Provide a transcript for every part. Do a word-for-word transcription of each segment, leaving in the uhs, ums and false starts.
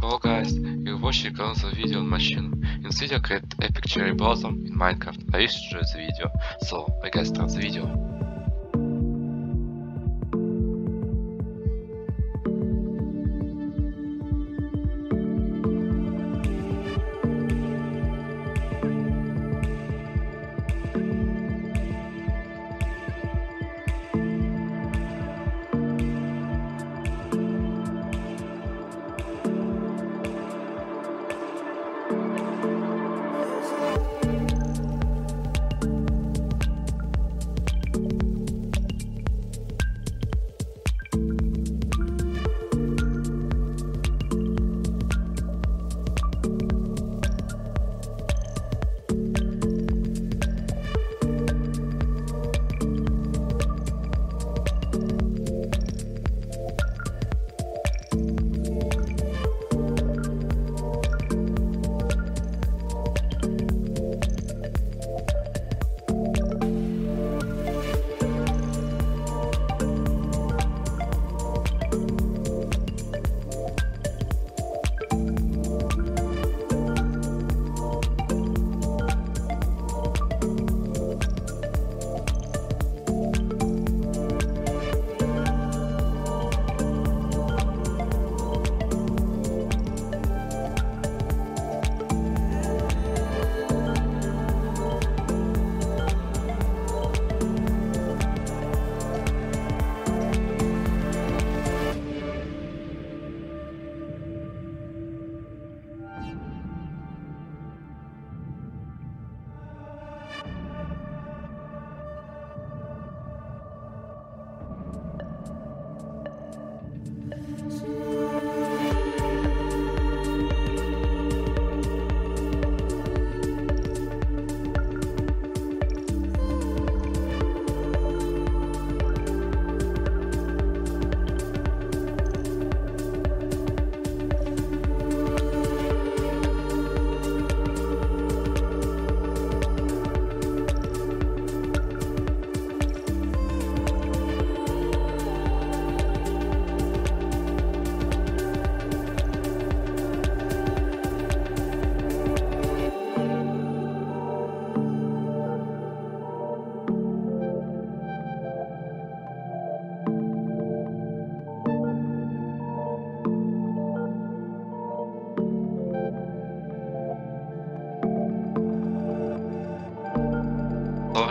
Hello guys, you're watching another video on my channel. In this video I create epic cherry blossom in Minecraft. I used to show you the video, so I guess start the video.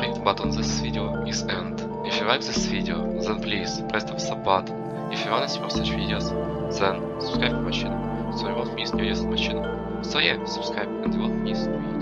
Sorry, but on this video is end. If you like this video, then please press the sub button. If you want to see more such videos, then subscribe to my channel, so you won't miss new videos on my channel. So yeah, subscribe and you won't miss new videos.